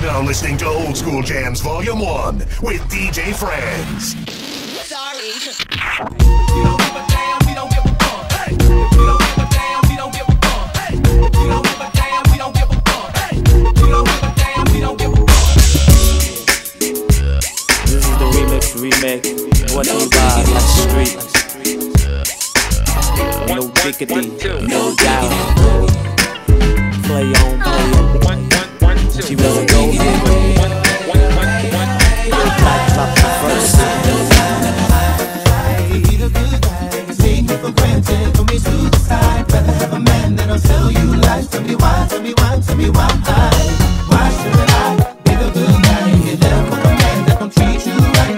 now listening to Old School Jams Volume 1 with DJ Franz. Sorry. Remake, what no vibe like the street. No diggity, no doubt. Play on, play on. She wanna go in. Pop the first. Take it for granted, don't be suicide. Rather have a man that'll sell you lies. Tell me why, tell me why, tell me why. Why should I be the good guy and get left with a man that don't treat you right?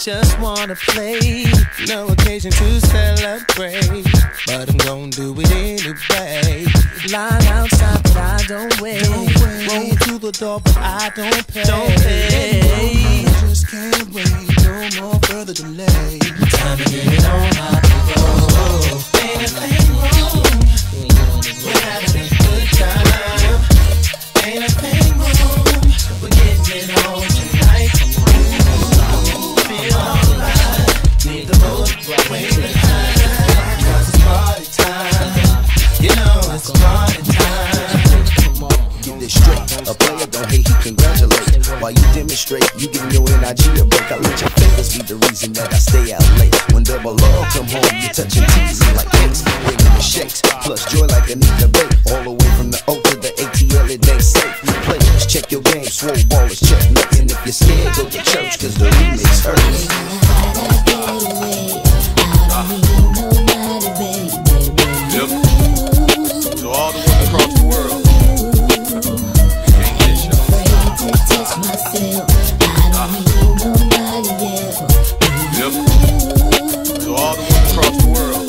Just wanna play, no occasion to celebrate, but I'm gonna do it anyway. Line outside, but I don't wait. Roll through the door, but I don't pay. No, I just can't wait. No more further delay. Time to get it on my road. Ain't wrong. We're having a good time. Ain't a thing wrong. We're getting it on. Straight. A player don't hate, he congratulate. While you demonstrate, you give your NIG a break. I let your fingers be the reason that I stay out late. When double O come home, you touch and tease like eggs, wiggle and shakes. Plus joy like Anita Bay. All the way from the O to the ATL, it ain't safe. You play, check your game, swole ball is checkmate. And if you're scared, go to church, cause the remix hurts. Yep. To all the women across the world. Myself, I don't need nobody else. Yep. To all the women across the world.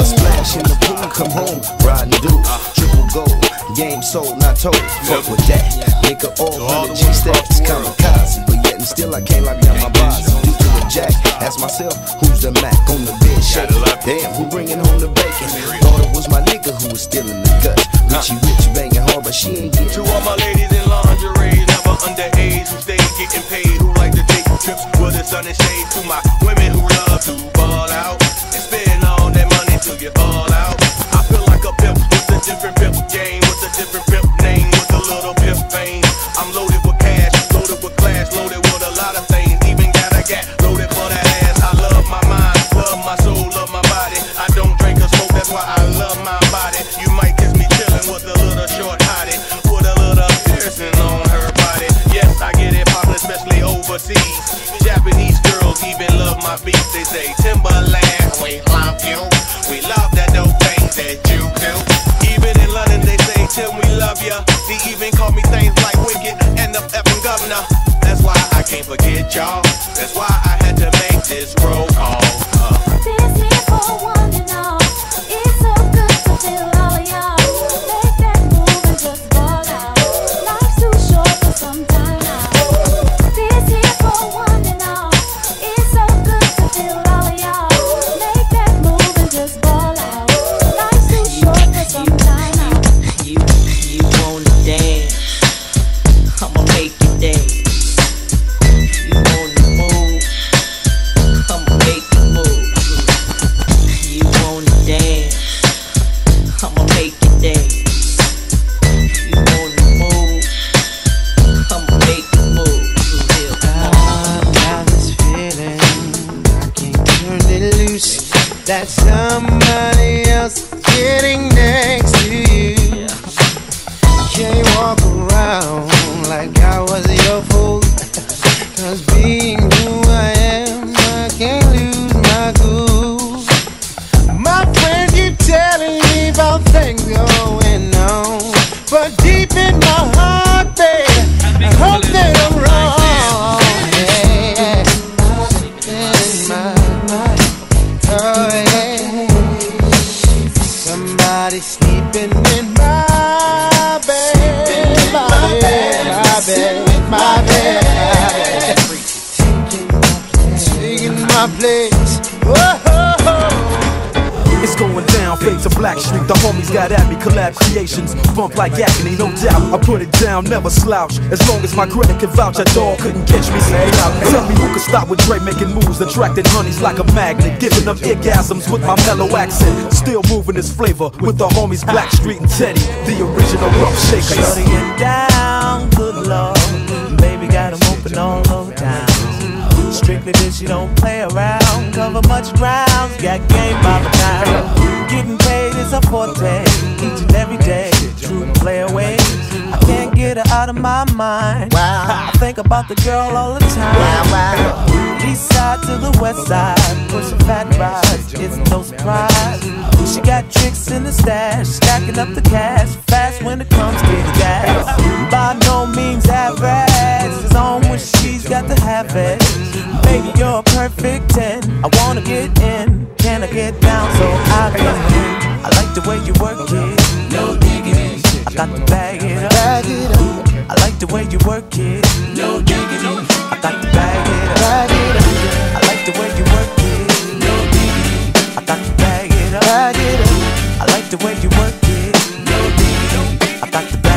A splash in the pool, come home, riding dudes, triple gold, game sold, not told. Fuck with that, nigga, all 100 G stats, kamikaze, but yet and still I can't lock down my boss. Due to the jack, ask myself, who's the Mac on the bed shaking? Damn, who bringing home the bacon? Thought it was my nigga who was still in the gut. Richie Rich banging hard, but she ain't getting. To all my ladies in lingerie, never underage, who stay getting paid, who like to take trips with the sun and shade. To my women who love to ball out and spend all that money till you all out. I feel like a pimp with a different pimp game, with a different pimp name, with a little pimp fame. I'm loaded with cash, loaded with class, loaded with a lot of things. Even got a gat loaded for that ass. I love my mind, love my soul, love my body. I don't drink or smoke, that's why I love my body. You might kiss me. With a little short hottie. love ya. They even called me things like wicked and the effing governor. That's why I can't forget y'all. That's why I had to make this roll call. This here for one and all. It's so good to feel all of y'all. Make that move and just ball out. Life's too short for some time now. This here for one and all. It's so good to feel all of y'all. Make that move and just ball out. Life's too short for some time now. You wanna dance? I'ma make you dance. That somebody else sitting next to you, yeah. Can't walk around like I was your fool. Cause being who I am, I can't lose my cool. My friend, you telling me about things going on, but deep in my heart, babe, I hope that I'm wrong. It's going down, fade to Black Street. The homies got at me, collab creations. Bump like agony, no doubt. I put it down, never slouch. As long as my credit can vouch, a dog couldn't catch me. Tell me who could stop with Dre making moves, attracting honeys like a magnet, giving them orgasms with my mellow accent. Still moving this flavor with the homies Black Street and Teddy, the original rough shakers. Shutting it down, good lord. Baby got them open all over town. Strictly bitch, you don't play around. Cover much ground, got game by the time. Getting paid is a forte, each and every day. True playaways, I can't get her out of my mind. Wow. I think about the girl all the time. Wow, wow. East side to the west side, pushing fat rides, it's no surprise. She got tricks in the stash, stacking up the cash, fast when it comes to the gas. By no means average, it's on when she's got to have it. Baby, you're a perfect 10. I wanna get in. Can I get down so I can? I like the way you work it. No diggity. I got to bag it up. I like the way you work it. No diggity. I got to bag it up. I like the way you work it. No diggity. I got to bag it up. I like the way you work it. No diggity. I got to bag it up.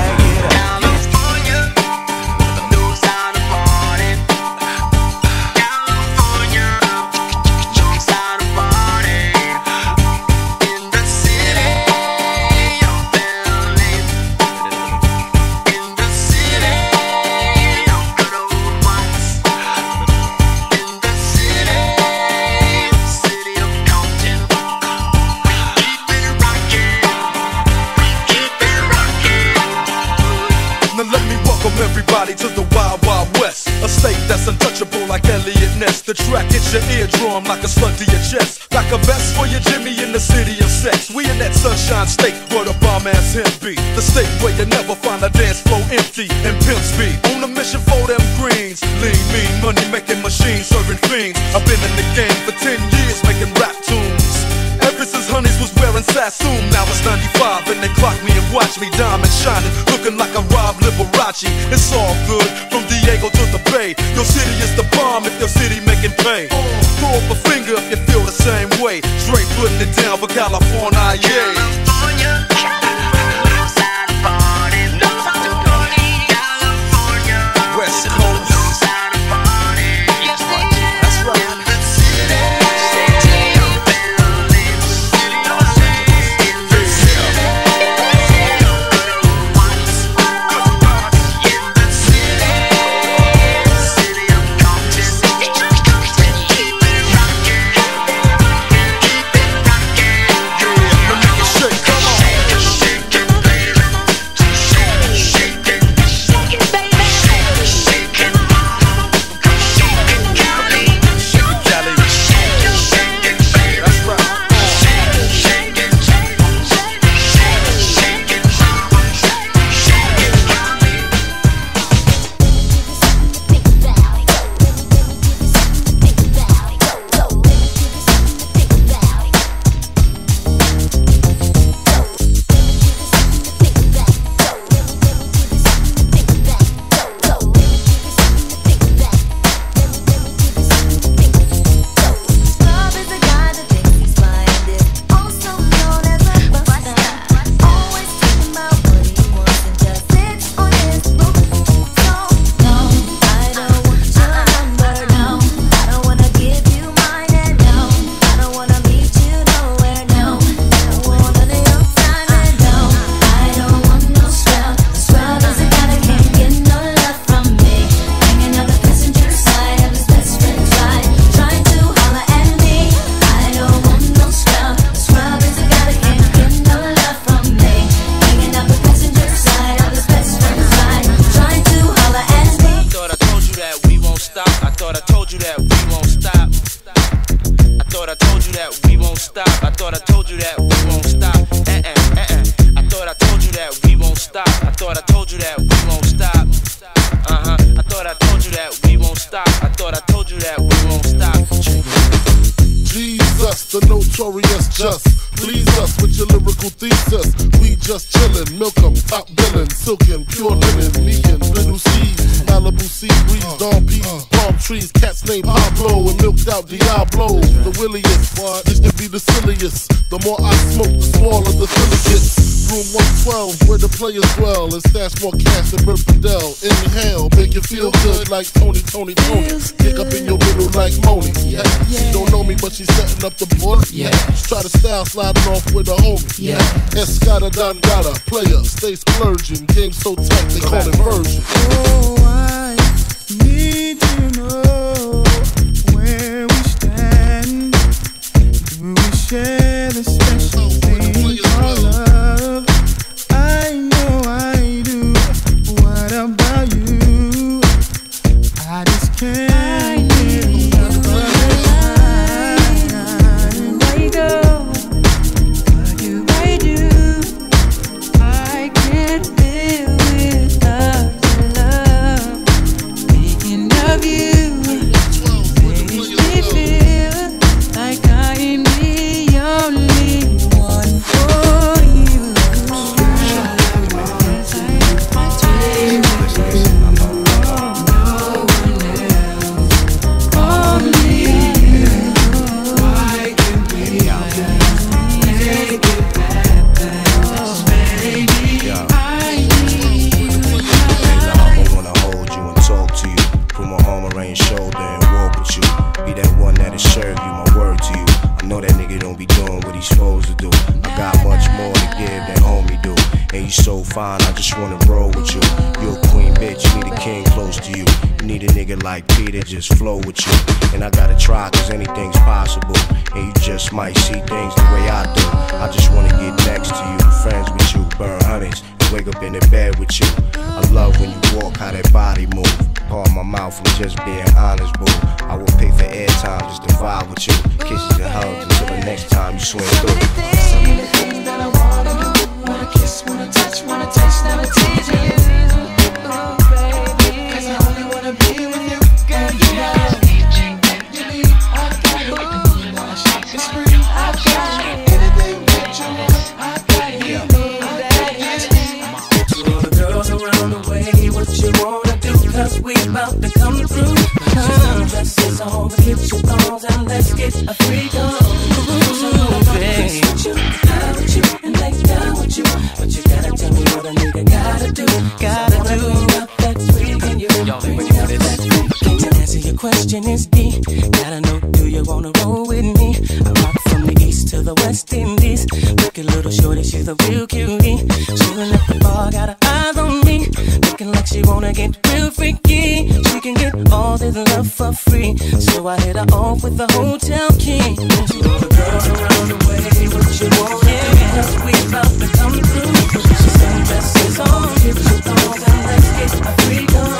The track hits your eardrum like a slug to your chest, like a vest for your Jimmy in the city of sex. We in that sunshine state where the bomb ass him be, the state where you never find a dance floor empty and pimp speed. On a mission for them greens, lean, mean, money making machines, serving fiends. I've been in the game for 10 years making rap tunes. Ever since honeys was wearing Sassoon, now it's 95 and they clock me and watch me diamond shining, looking like a Rob Liberace. It's all good from Diego to the Bay. Your city is the bomb if your city making pain. Throw up a finger if you feel the same way. Straight putting it down for California, yeah. won't stop. I thought I told you that we won't stop. I thought I told you that we won't stop. I thought I told you that we won't stop. Jesus, the notorious just, please us with your lyrical thesis. We just chillin', milk 'em, top billin', silkin', pure linen, vegan, little seeds, Malibu sea breeze, dawn peas, palm trees, cats named Pablo and milked out Diablo. The williest, it should be the silliest. The more I smoke, the smaller the silly gets. Room 112, where the players dwell and stash more cash than Bert Fidel. Inhale, make you feel good like Tony. Kick up in your middle like Moni. She don't know me, but she's setting up the border. Try to style sliding off with a homie. Escada Don Gata, player, stay splurging. Game so tight, they call it version. Oh, I need to know where we stand. Do we share the special thing called love? I know I do. What about you? I just can't. Just flow with you, and I gotta try, cause anything's possible, and you just might see things the way I do. I just wanna get next to you, friends with you, burn hundreds, and wake up in the bed with you. I love when you walk, how that body move. Pardon my mouth from just being honest, boo. I will pay for airtime just to vibe with you, kisses and hugs until the next time you swing through. So many things that I wanna do, wanna kiss, wanna touch, wanna taste, now it's easy. With the hotel key. To all the girls around the way, what you want? Yeah, cause we about to come through. She's saying dresses on, give you thongs, and let's get a freedom.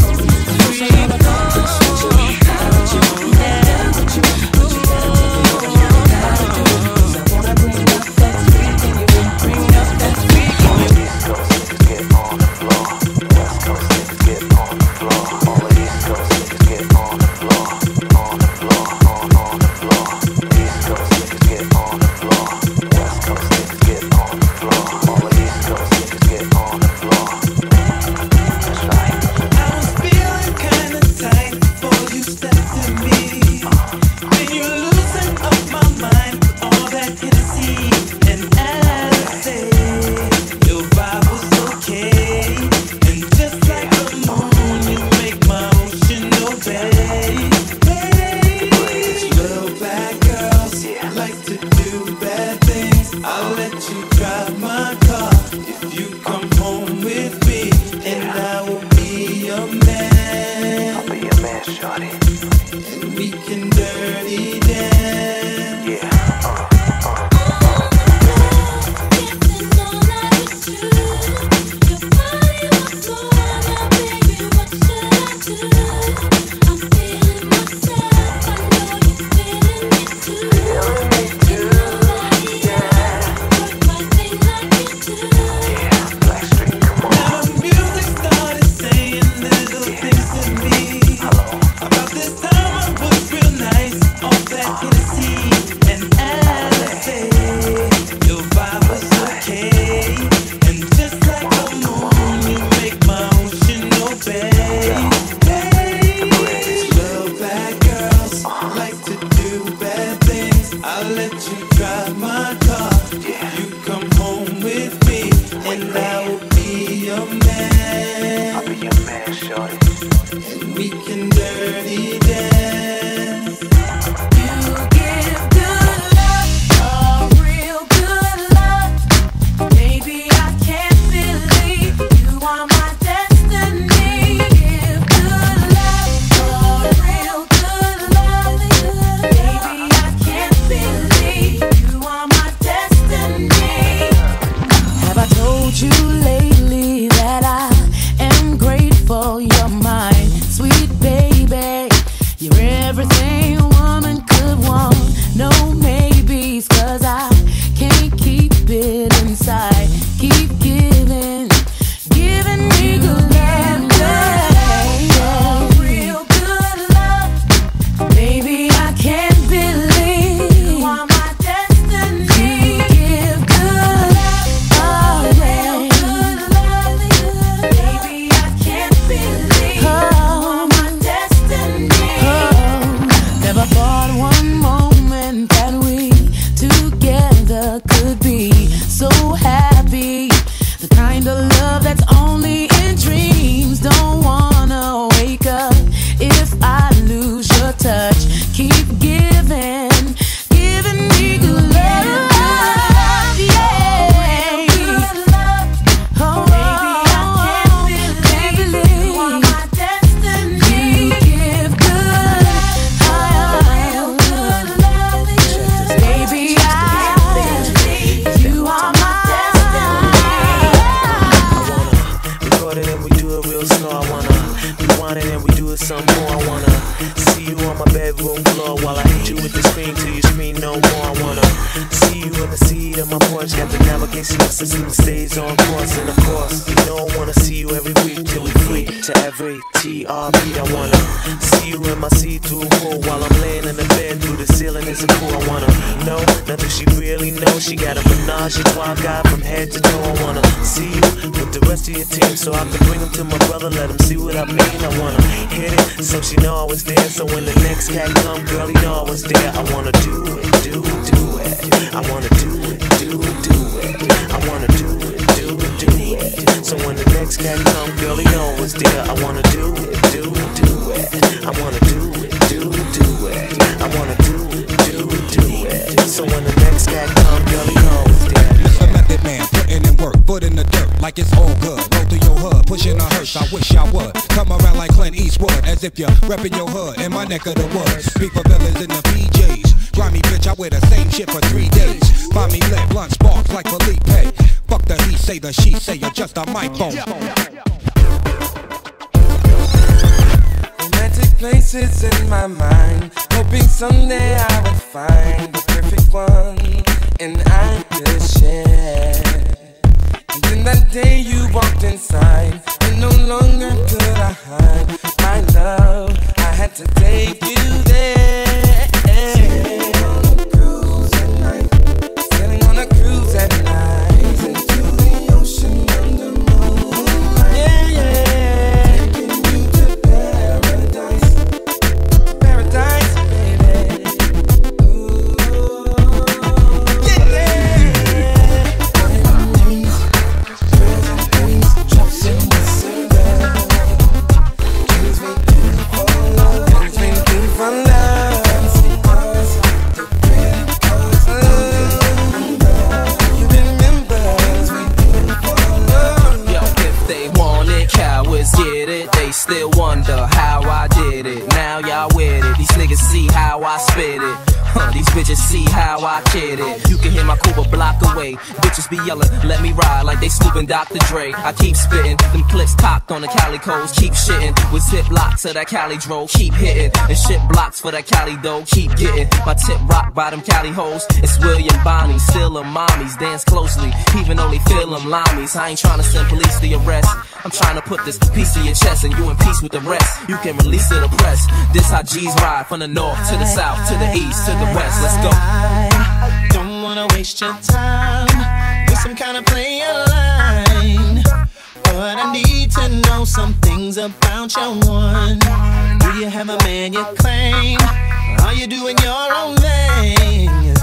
shorty. And we can dirty dance. You give good love, oh, real good love. Baby, I can't believe you are my destiny. You give good love, oh, real good love. Baby, I can't believe you are my destiny. Have I told you lately that I am grateful you're mine, sweet baby? You're everything a woman could want. No maybes, cause I can't keep it inside. Keep giving, giving me good love. Oh, real good love. Baby, I can't believe you are my destiny. You give good love, oh, real good love. Baby, I can't believe you are my destiny. Oh, never thought one moment that we together could be so happy. The kind of love that's only in dreams. Don't wanna wake up if I lose your touch. Keep giving, giving me good love, yeah. Oh, baby, I can't believe you are my destiny. You give good love, baby, I can't believe you are my destiny. Record it and we do it real slow. I wanna rewind it and we do it some more. I wanna see you on my bedroom floor while I hit you with the screen till you scream no more. I wanna see you in the seat of my porch. Got the navigation system stays on course, and of course you know I wanna see you every week till we free to every TRP. I wanna see you in my see-through pool while I'm laying in the bed through the ceiling is a pool. I wanna know nothing she really knows. She got a menage a trois guy from head to toe. I wanna see you with the rest of your team so I can bring them to my brother, let him see what I mean. I wanna hit it so she know I was there, so when the next cat come, girl, you know I was there. I wanna do it, do it. I wanna do it, do it. I wanna do it. So when the next cat come, girl, you know I was there. I wanna do it, do it. I wanna do it, do it. I wanna do it. So when the next cat come, girl, you know I was there. Mr. Method Man, putting in work, foot in the dirt, like it's all good. Roll through your hood, pushing a hearse, I wish I would. Come around like Clint Eastwood, as if you're repping your hood in my neck of the woods. Speak for villains in the PJs. Grimy bitch, I wear the same shit for 3 days. Find me lit, blunt sparks like Felipe. Fuck the he say, the she say, you're just a microphone. Romantic places in my mind, hoping someday I would find the perfect one. And I could share. And then that day you walked inside, and no longer could I hide my love. I had to take you there. Sailing on a cruise at night. Sailing on a cruise at night. Into the ocean under moonlight. Yeah, yeah. Taking you to paradise. Paradise, baby. Ooh. Still wonder how I did it. Now y'all with it. These niggas see how I spit it. These bitches see how I kid it. You can hear my coupe a block away. Bitches be yelling, let me ride like they scooping Dr. Dre. I keep spitting, them clips cocked on the Calicos. Keep shitting with zip locks of that Cali dro. Keep hitting and shit blocks for that Cali dough. Keep getting my tip rock by them Cali hoes. It's William Bonnie, still a mommies. Dance closely, even though they feel them limies. I ain't trying to send police to your arrest. I'm trying to put this piece to your chest and you in peace with the rest. You can release to the press. This how G's ride from the north to the south, to the east, to the west. Let's go. I don't wanna waste your time with some kind of play line, but I need to know some things about your one. Do you have a man you claim? Are you doing your own thing?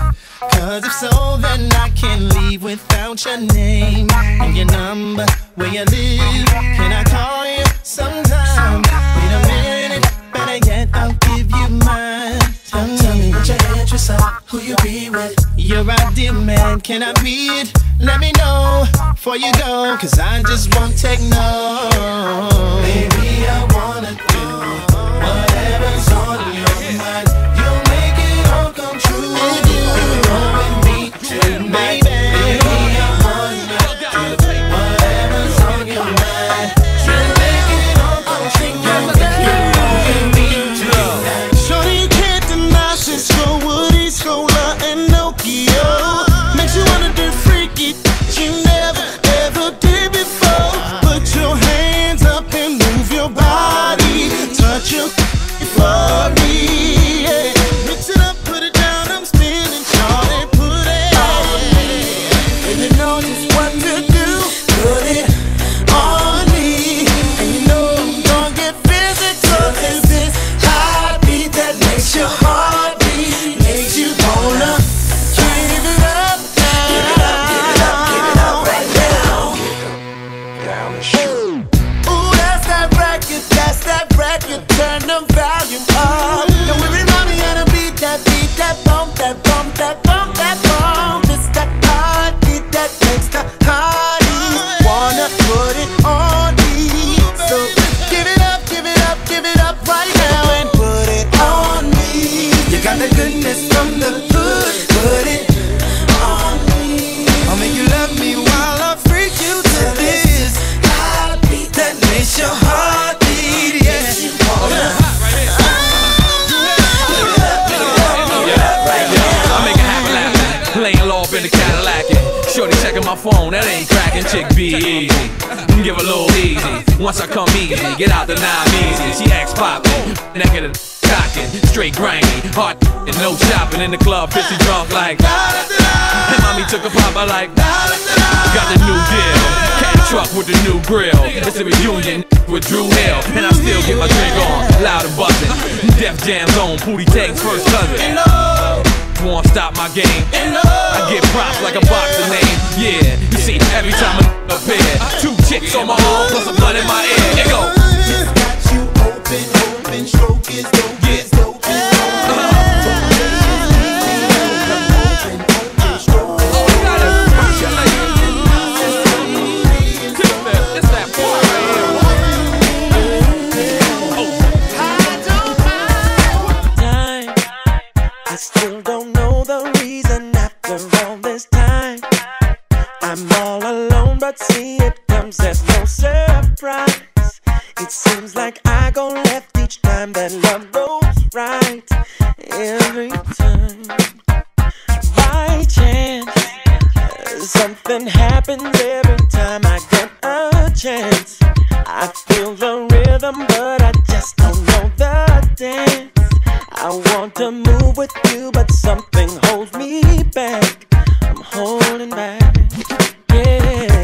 Cause if so, then I can't leave without your name and your number, where you live. Can I call you sometime? your idea, man, can I be it? Let me know before you go, cause I just won't take no. Baby, I wanna do whatever's on your mind. You'll make it all come true if you come with me tonight. Baby, I wanna do whatever's on your mind. You'll make it all come true if you come with me tonight. Shorty can't deny she's cold, Woody's cold, and Nokia. Makes you wanna do freaky, you never ever did before. Put your hands up and move your body. Touch your for me, yeah. Mix it up, put it down, I'm spinning, y'all put it on me. And you know just what to do, put it on me. And you know I'm gonna get physical, cause this heartbeat that makes your heart beat, makes you wanna give it up now. Give it up, give it up, give it up right now. Give it down and shoot. Ooh, that's that record, turn the volume up. Now we remind me how to beat, that bump, that bump, that bump, that bump. It's that heartbeat that makes the hearty wanna put it on me. So give it up, give it up, give it up right now and put it on me. You got the goodness from the hood, put it on me. I'll make you love me while I freak you to this heartbeat that makes your heart beat, yeah. Shorty checking my phone, that ain't cracking. Chick be easy, give a little easy. Once I come easy, get out the nine easy. She acts poppin', neck of the cockin', straight grinding, hard and no shopping. In the club, pissy drunk like and mommy took a pop, I like got the new deal, cat truck with the new grill. It's a reunion with Drew Hill, and I still get my drink on, loud and buzzing. Def Jam's on, Pootie Tang's first cousin. Won't stop my game. I get props like a boxing name. Yeah, you see every time I appear, two chicks on my arm plus a bun in my ear. It go. Just got you open, open, stroke is dope, yeah. Is dope, is dope. See, it comes as no surprise. It seems like I go left each time that love goes right. Every time, by chance, something happens every time I get a chance. I feel the rhythm, but I just don't know the dance. I want to move with you, but something holds me back. I'm holding back, yeah.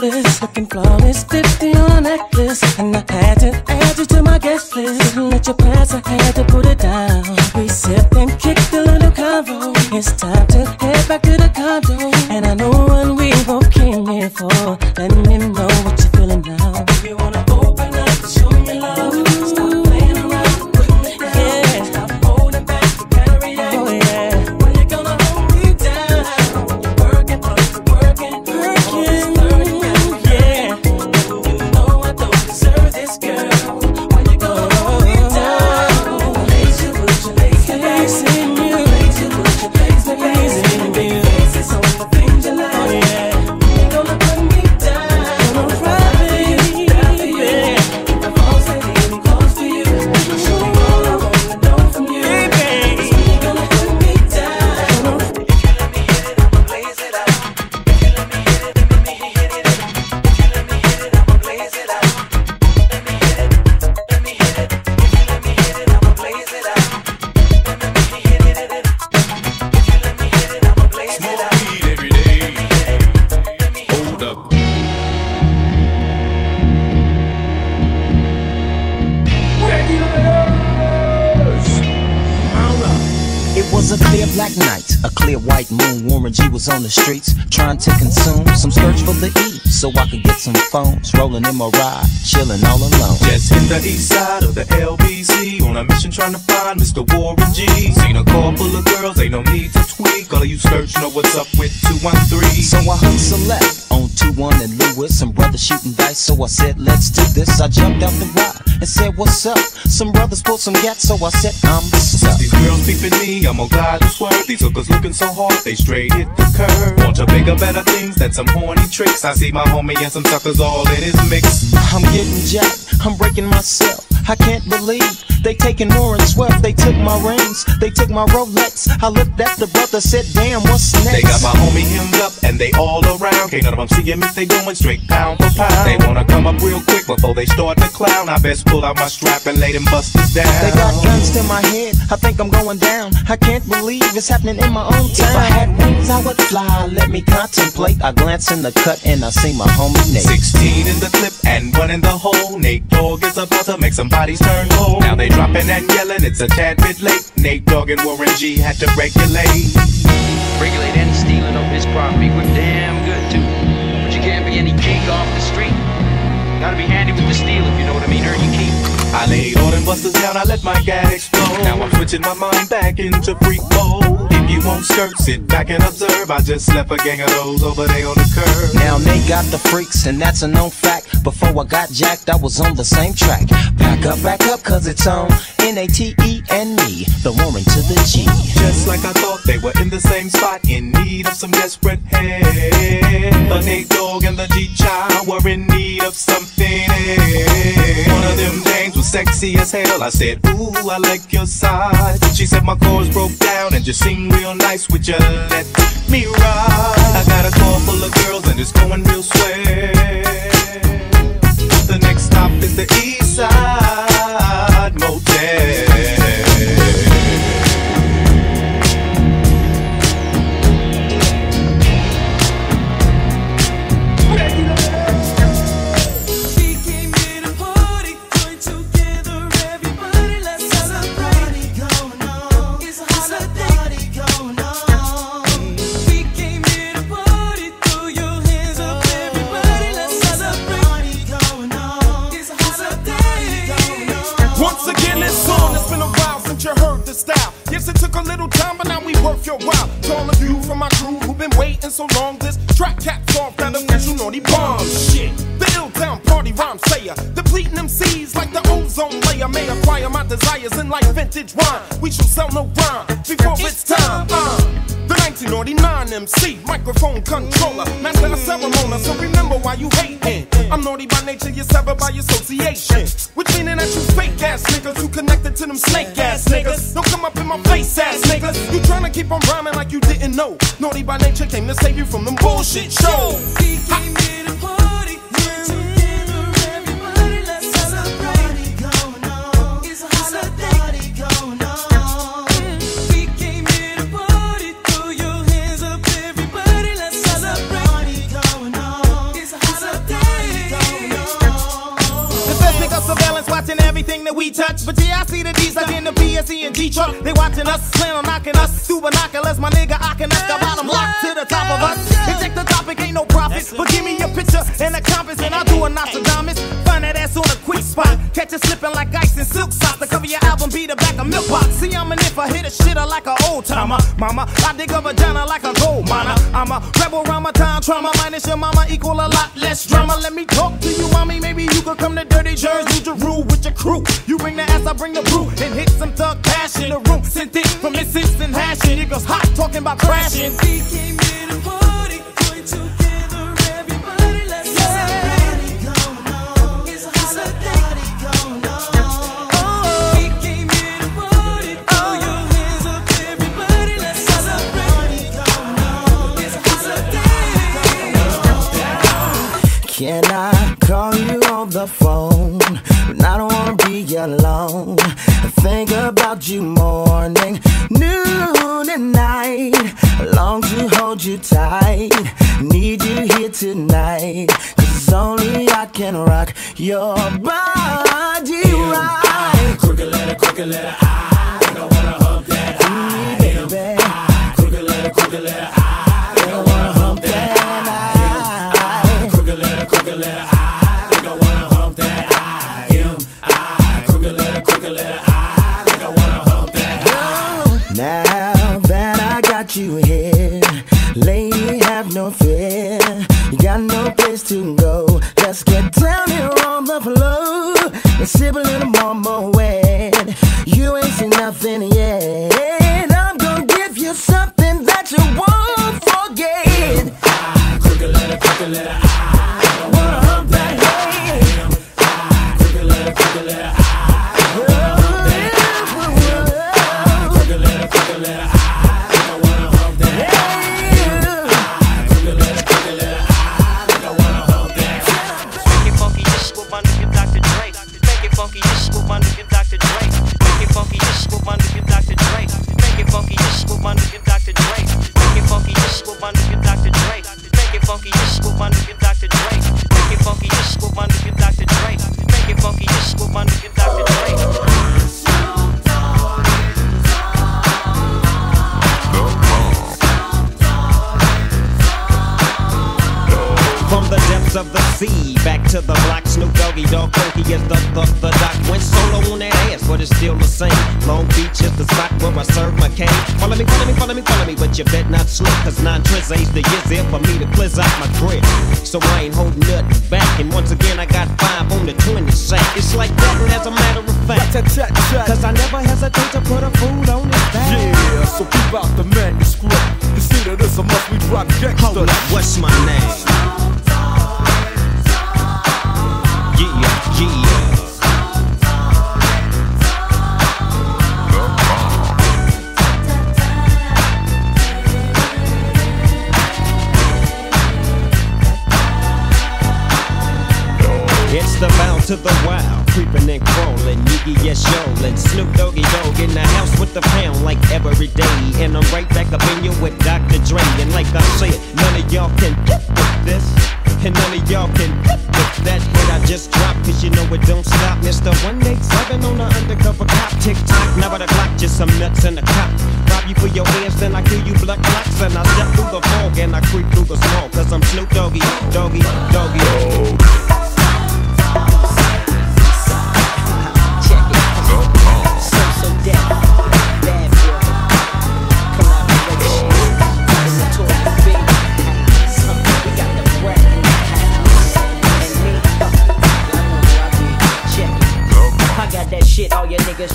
This was a clear black night, a clear white moon. Warren G was on the streets trying to consume some skirts for the E, so I could get some phones. Rolling in my ride, chilling all alone. Just hit the east side of the LBC on a mission trying to find Mr. Warren G. Seen a car full of girls, ain't no need to tweak. All of you search know what's up with 213. So I hung select on 21 and Lewis, some brothers shooting dice. So I said, let's do this. I jumped out the ride and said, what's up? Some brothers pulled some gas, so I said, I'm stuck. These girls peeping me, I'm on God to swerve. These hookers looking so hard, they straight hit the curve. Want to bigger, better things than some horny tricks. I see my homie and some suckers all in his mix. I'm getting jacked, I'm breaking myself. I can't believe they taking Orange 12. They took my rings, they took my Rolex. I looked at the brother, said, damn, what's next? They got my homie hemmed up and they all around. Can't none of them see him if they going straight pound for pound. They wanna come up real quick before they start to clown. I best pull out my strap and lay them busters down. They got guns to my head, I think I'm going down. I can't believe it's happening in my own town. If I had wings, I would fly, let me contemplate. I glance in the cut and I see my homie Nate. 16 in the clip and 1 in the hole. Nate Dogg is about to make some bodies turn cold. Now they dropping and yelling, it's a tad bit late. Nate Dogg and Warren G had to regulate. Regulate and stealing off his property. We're damn good too. But you can't be any king off the street. Gotta be handy with the steal if you know what I mean, earn your keep. I laid all them busters down, I let my gat explode. Now I'm switching my mind back into freak mode. You won't skirt, sit back and observe. I just slept a gang of those over there on the curb. Now they got the freaks, and that's a known fact. Before I got jacked, I was on the same track. Back up, cause it's on N-A-T-E and me, the Warren to the G. Just like I thought, they were in the same spot, in need of some desperate head. The Nate Dogg and the G-Child were in need of something else. One of them names was sexy as hell. I said, ooh, I like your side. She said my chords broke down and just sing real nice with you, let me ride. I got a car full of girls and it's going real swell. The next stop is the East Side Motel. We came in a party, joined together, everybody. Let's celebrate. Going on, it's a holiday. Style. Yes, it took a little time, but now we worth your while. To all of you from my crew who've been waiting so long, this track caps off that official naughty bomb shit. The ill-town party rhyme slayer, depleting them seeds like the ozone layer. May acquire my desires in like vintage wine. We shall sell no rhyme before it's time. The 1999 MC, microphone controller, master of ceremony. So remember why you hating. I'm naughty by nature, you sever by association. Which meaning that you fake ass niggas who connected to them snake ass niggas. Don't come up in my face ass niggas. You tryna keep on rhyming like you didn't know. Naughty by nature came to save you from them bullshit shows. We came in a party, we're together, everybody. Let's celebrate. It's a party going on. It's a holiday going on. We came in a party, throw your hands up, everybody. Let's celebrate. It's a party going on. It's a holiday going on. The best niggas surveillance watching everything that we touch, but yeah, I see the D's like in the PSE and G-Truck. They watching us, plan on knocking us. Through binoculars, my nigga, I can knock the bottom lock to the top of us. They take the topic, ain't no profit, but give me your picture and a compass, and I'll do a Nostradamus. Find that ass on a quick spot, catch it slipping like ice and silk socks. The cover your album be the back of milk box. See, I'm an if I hit a shitter like an old timer, mama. I dig a vagina like a gold miner. I'm a rebel around my time, trauma minus your mama equal a lot less drama. Let me talk to you, mommy. Maybe you could come to Dirty Jersey to rule with your crew. You bring the ass, I bring the brew, and hit some thug cash in the room. Sent it from incense and hashing. It goes hot talking about crashing. We came in a party, joined together, everybody. Let's celebrate. It's a party going on. It's a holiday going on. We came in a party, throw your hands up, everybody. Let's celebrate. It's a party going on. It's a holiday. Can I call you on the phone? I don't wanna be alone. I think about you morning, noon, and night. I long to hold you tight. Need you here tonight. Cause only I can rock your body right. Crooked letter I. I don't wanna hug that I. Baby. Take a little eye, like I wanna hump that high. Now that I got you here, lady, have no fear. You got no place to go. Let's get down here on the floor and sip a little more, more wet. You ain't seen nothing yet. I'm gonna give you something that you won't forget. I took a little, took a little. Back to the block, Snoop Doggy Dogg, funky as the doc. Went solo on that ass, but it's still the same. Long Beach is the spot where I serve my cane. Follow me, follow me, follow me, follow me, but you bet not slip, cause 9 trips ain't the years there for me to blizz out my grip. So I ain't holding nothing back, and once again I got 5 on the 20 sack. It's like that, and as a matter of fact, cause I never hesitate to put a food on his back. Yeah, so keep out the manuscript. You see that it's a must we drop gangsta. Hold up, what's my name? Yeah. It's the bound to the wild, creeping and crawling, Yiggy, yes, yo, and Snoop Doggy Dogg in the house with the pound like every day. And I'm right back up in you with Dr. Dre. And like I said, none of y'all can get with this. And none of y'all can with that hit I just dropped, cause you know it don't stop. Mr. 187 on the undercover cop. Tick tock, now by the clock, just some nuts and a cop. Rob you for your ass, then I kill you blood clocks. And I step through the fog and I creep through the small, cause I'm Snoop Doggy, Doggy, Doggy. Oh.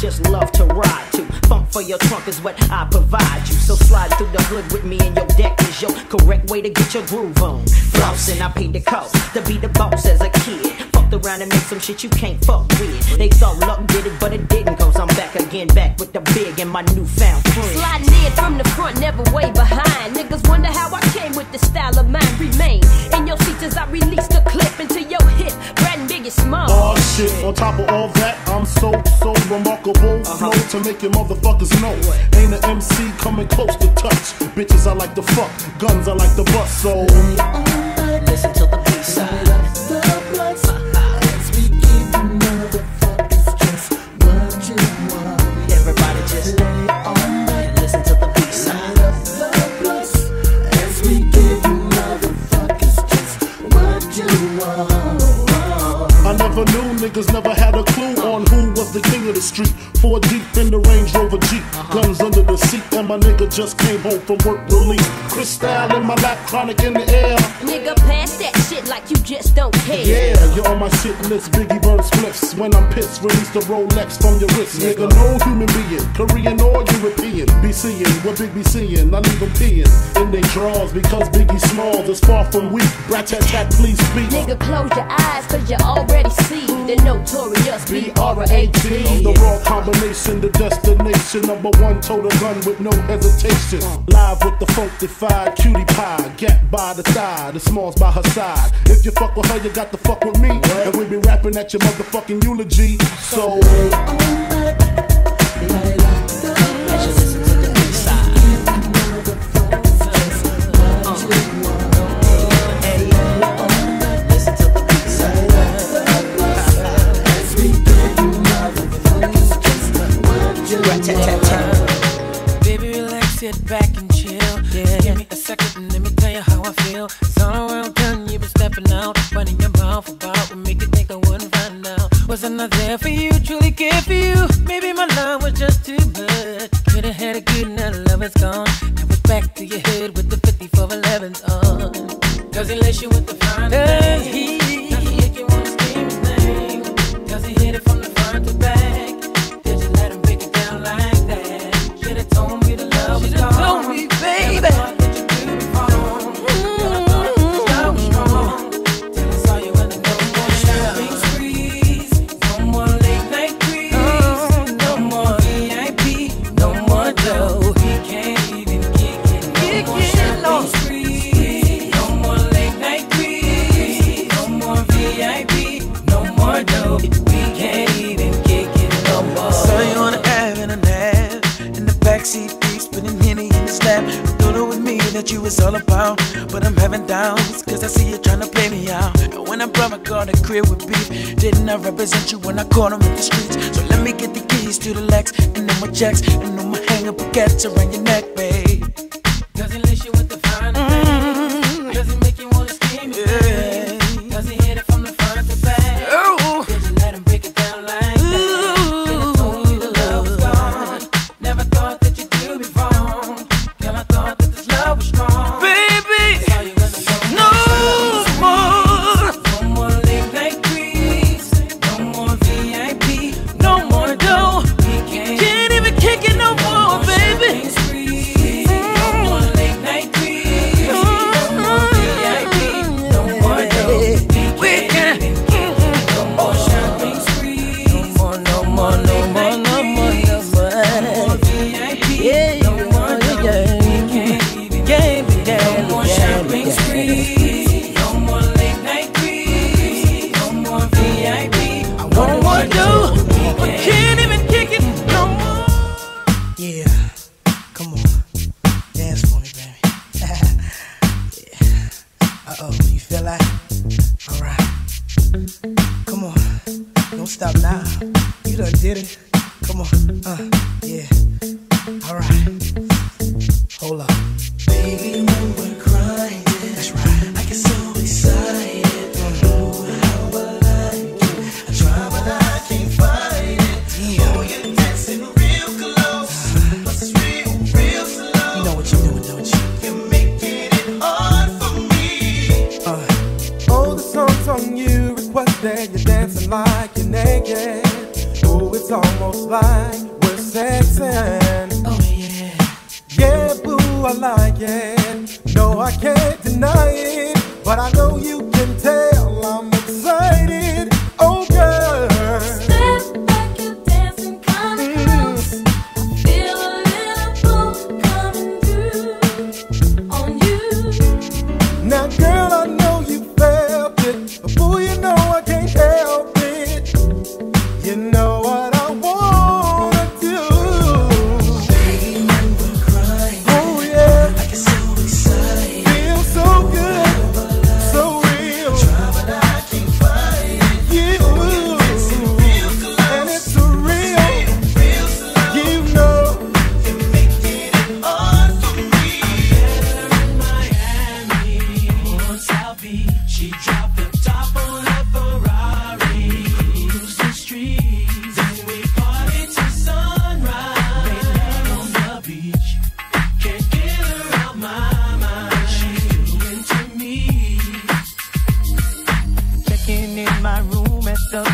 Just love to ride to. Funk for your trunk is what I provide you. So slide through the hood with me and your deck is your correct way to get your groove on. Flossin', I paid the cost to be the boss as a kid. Fucked around and made some shit you can't fuck with. They thought luck did it, but it didn't, cause I'm back again, back with the big and my newfound friend. Sliding in from the front, never way behind. Niggas wonder how I came with the style of mine. Remain in your seats as I release the clip into your hip, Brad Biggie Smalls. Oh shit, on top of all that, I'm so remarkable. Flow to make your motherfuckers know. Ain't an MC coming close to touch. Bitches I like to fuck, guns I like to bust, so listen to the B side. We give you motherfuckers just what you want. Everybody just lay on me. Listen to the B side. As we give you motherfuckers just what you want. I never knew niggas never had a clue on who was the king of the street. 4 deep in the Range Rover Jeep, guns under the seat, and my nigga just came home from work relief. Crystal in my lap, chronic in the air. Nigga, pass that shit like you just don't care. Yeah, you're on my shit list, Biggie burn spliffs. When I'm pissed, release the Rolex from your wrist. Nigga, no human being, Korean or European, be seeing what Big be seeing, I leave them peeing in they drawers, because Biggie Smalls is far from weak. Rat-tat-tat, please speak. Nigga, close your eyes, cause you already see the Notorious B.R.A.G. The raw combination, the destination. #1, total gun with no hesitation. Live with the funkified cutie pie, gap by the thigh, the Smalls by her side. If you fuck with her, you got to fuck with me. And we be rapping at your motherfucking eulogy. So baby, relax, sit back and chill. Yeah. Give me a second and let me tell you how I feel. It's all well done, you've been stepping out, running your mouth about what make you think I wouldn't find out. Wasn't I there for you? you, truly care for you. Maybe my love was just too much. Could have had a good night, love is gone. I was back to your hood with the 5411s on. Does he let you with the fine thing? Does he make you want to scream his name? Does he hit it from the front to back? Did you let him break it down like that? Should have told me the love was gone. Told me, baby. You was all about, but I'm having downs, cause I see you trying to play me out. And when I brought my car to crib with beef, didn't I represent you when I caught him in the streets? So let me get the keys to the Lex, and then my checks, and then my hang up gets around your neck, babe. Does he lace you with the fine thing? Does he make you wanna scream? Yeah. Does he hit it from the front to back? Oh. Did you let him break it down like that? Should have told you the love was gone. Never thought that you'd do me wrong. Girl, I thought that this love was strong. Baby, no more. No more late night grease. No more VIP. No more dough. Can't even kick it no more, baby. No more late night grease. No more VIP. No more dough. We can't even kick it no more. Champagne squeeze. No more, no more, no more, no more, no more. No more VIP. Yeah. Stop now. You done did it. Come on. Yeah. All right. Hold up. Baby, when we're crying, that's right. I get so excited. Don't know how I like it. I try, but I can't find it. Yeah. Oh, you're dancing real close. But it's real, real slow. You know what you do, know what you do. You're making it hard for me. All the songs on you is what's there. You're dancing like. Yeah. Oh, it's almost like we're sexing. Oh, yeah. Yeah, boo, I like it. No, I can't deny it. But I know you can tell I'm excited. Oh, girl. Step back, you're dancing kind of close. I feel a little pull coming through on you. Now, girl, I know you felt it. But, boo, you know I can't help it. You know what I wanna do. Baby, when we're crying, oh yeah, I get so excited. Feel so good, so real. I try but I can't fight it. You, oh, you're dancing real close. And it's surreal, real slow. You know, you're making it hard for me. I'm better in Miami. Once I'll be, she dropped the top on her Ferrari.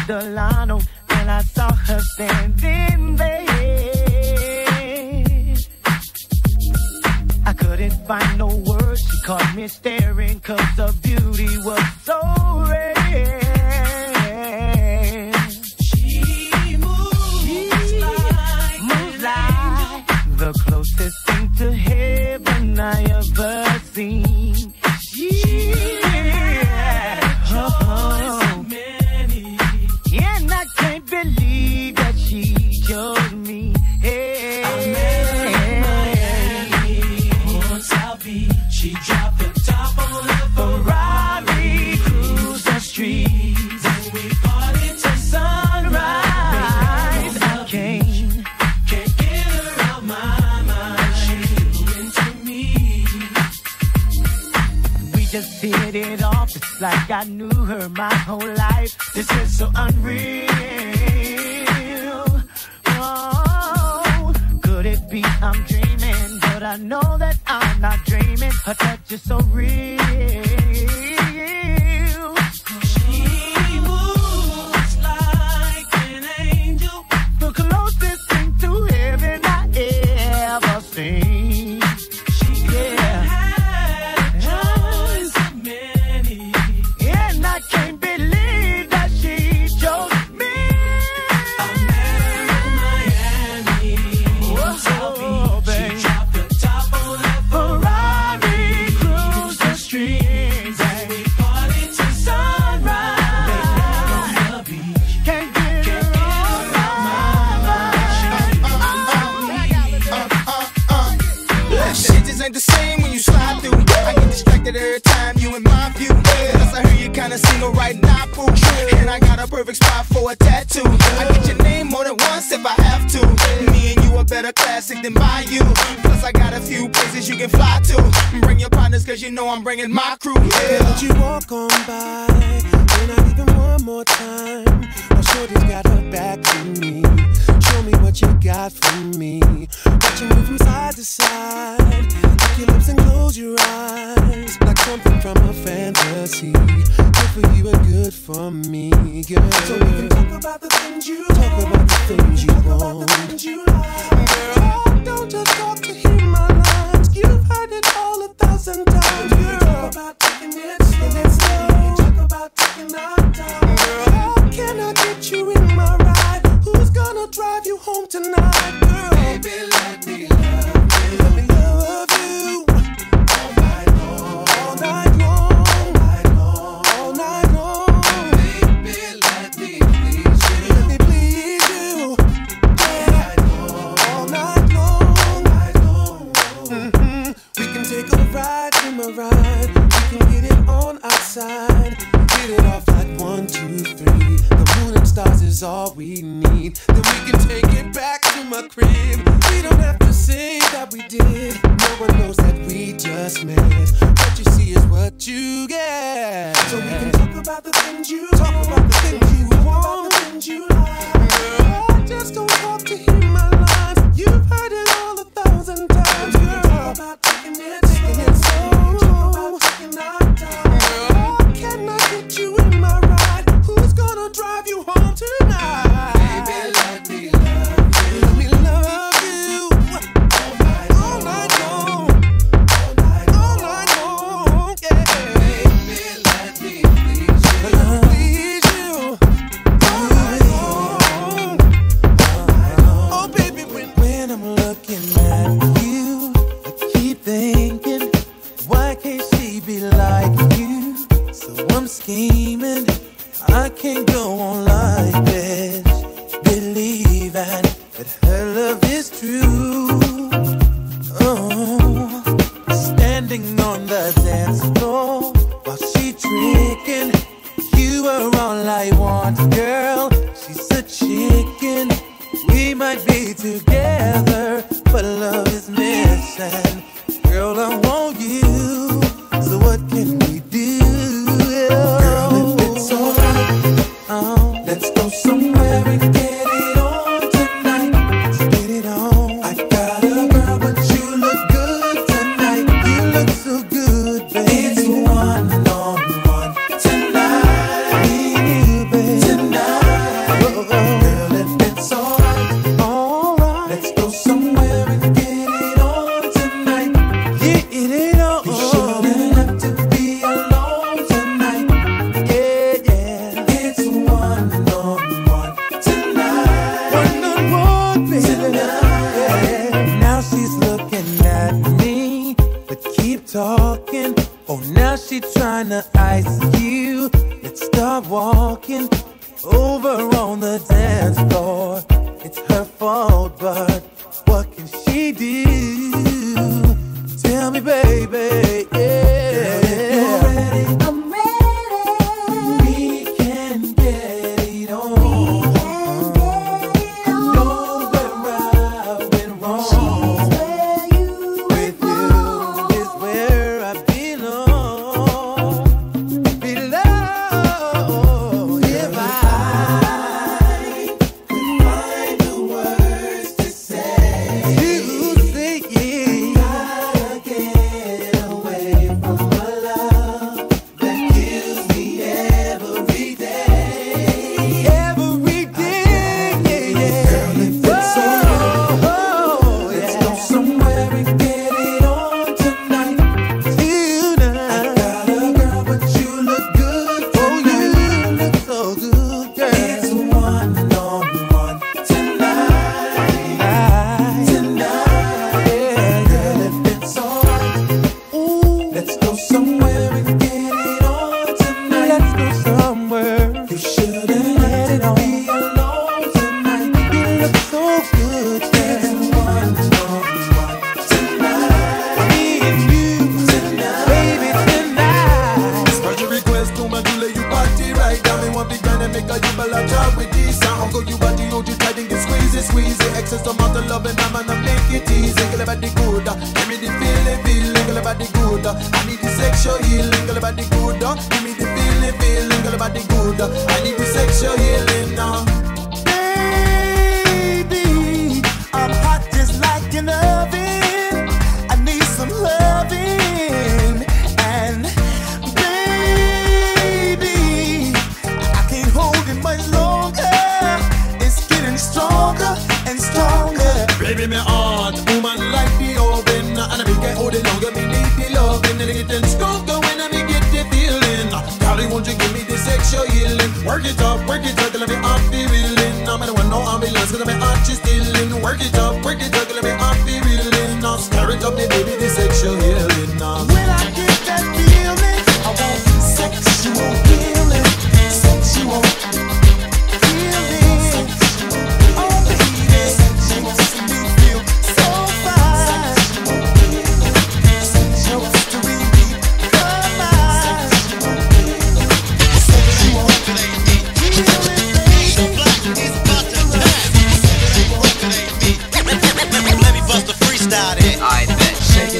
Delano, and I saw her standing there. I couldn't find no words. She caught me staring, cause the beauty was so rare. She moves like an angel. The closest thing to heaven I ever seen. Like I knew her my whole life. This is so unreal. just so real. I'm bringing my crew here. Yeah. Let you walk on by, and I even one more time. My shorty's got her back to me. Show me what you got for me. Watching you from side to side. Lick your lips and close your eyes. Like something from a fantasy. Good for you and good for me, girl. So we can talk about the things you want. Talk about the things you want. Girl, don't just talk to hear my lines. You've heard it all a thousand times. About taking it slow. You talk about taking our time. Girl, how can I get you in my ride? Who's gonna drive you home tonight, girl? Baby, let me love you. Let me love you. All night long. All night long. All night long. All night long. Baby, let me please you. Let me please you. Yeah. All night long. All night long. Mm-hmm. We can take a ride in my ride. We can get it on outside. Get it off like 1, 2, 3. The moon and stars is all we need. Then we can take it back to my crib. We don't have to say that we did. No one knows that we just met. What you see is what you get. So we can talk about the things you talk about the things you want. Girl, I just don't talk to hear my lines. You've heard it all a thousand times. Girl, talk about taking it slow. Drive you home tonight. Baby, let me love you. Let me love you. All night long. All night long. All night long. Yeah. Baby, let me please you. Let me please you. All night long. All night long. Oh, baby, when I'm looking at you, I keep thinking, why can't she be like you? So I'm scheming. I can't go on like this, believing that her love is true. Oh, standing on the dance floor while she tricking. You are all I want, girl. She's a chicken. We might be together, but love is missing. Girl, I want you. So what can we do? Girl, if it's all right, let's go somewhere and get it on tonight. Let's get it on. I got a girl, but you look good tonight. You look so good, baby. It's one-on-one tonight. You, baby. Tonight. Oh, oh. Girl, if it's all right, let's go somewhere and get it on tonight. Get it on. You shouldn't have to be alone tonight. Yeah. It's one-on-one tonight. One-on-one, baby. Tonight. Now she's looking at me, but keep talking. Oh, now she trying to ice you. Let's start walking over on the dance floor. It's her fault, but what can she do? Tell me, baby, yeah. Girl, if you're ready, I'm ready. We can get it on. We can get it on. I know where I've been wrong. She's where you with belong. You is where I belong. Belong. If I could find the words to say, you say. easy, squeeze it. Excess amount of love and I'm gonna make it easy. Girl about the good, give me the feeling. Girl about the good, I need the sexual healing. Girl about the good, give me the feeling. Girl about the good, I need the sexual healing now. Baby, I'm hot just like an oven. I need some loving. And baby, I can't hold it much longer. It's getting stronger and stronger. Baby, my heart, woman like the oven. And we can't hold it longer, we need the loving. And it's getting stronger when we get the feeling. Darling, won't you give me the sexual healing? Work it up, let me off the reeling. I'm gonna want no ambulance, cause I'm an arch is stealing. Work it up, let me off the reeling. Now stir it up, the baby, the sexual healing. Now when I get that feeling, I want sexual healing. Sexual feeling. Oh baby, you must be feel so fine. Sexual feeling. Come on. Sexual feeling. The black is about to pass. Let me bust a freestyle then. I bet. Shake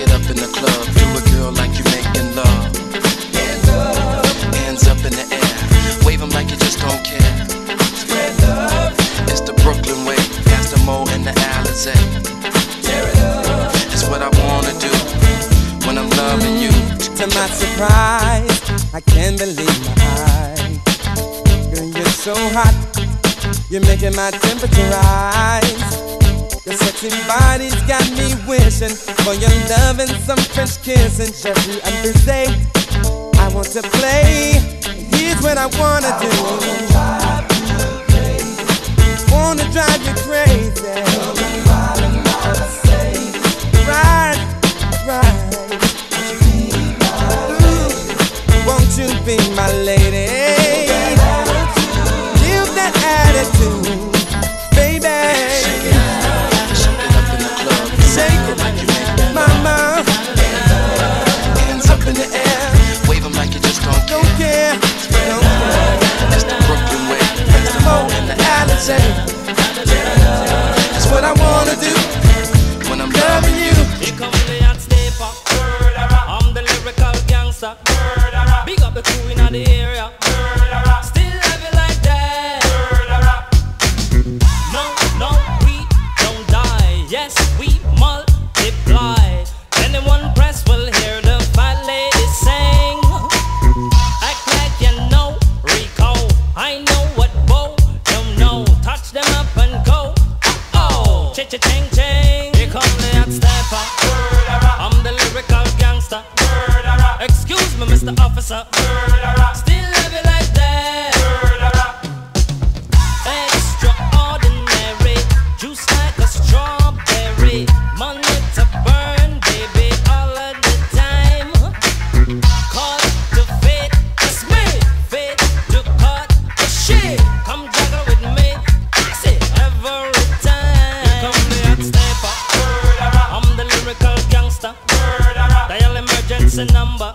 it up in the club. It's what I wanna do when I'm loving you. To my surprise, I can't believe my eyes. Girl, you're so hot, you're making my temperature rise. Your sexy body's got me wishing for your love and some fresh kissing. Every other day, I want to play. Here's what I wanna do. Wanna drive you crazy. Right. Won't you be my lady? Give that attitude, baby. Shake it up in the club. Shake it like you make it, mama. Hands up in the air, wave them like you just don't care. Don't care. That's the Brooklyn way. That's the Mo and the Alice. That's what I wanna do when I'm loving you. Here comes the hot stepper, I'm the lyrical gangster. Big up the crew in the area. Still love you like that. No, no, we don't die. Yes, we multiply. Anyone press will hear the fat ladies sing. Act like you know Rico. I know what Bo don't know. Touch them up and go. Oh, cha-cha-ching, ching. Here comes the hot stepper. Excuse me, Mr. Officer. Still love you like that. Extraordinary, juice like a strawberry. Money to burn, baby, all of the time. Cultivate, it's me. Fate to cut the shit. Come juggle with me, I say every time. Here come the hot stepper. I'm the lyrical gangster. Dial emergency number.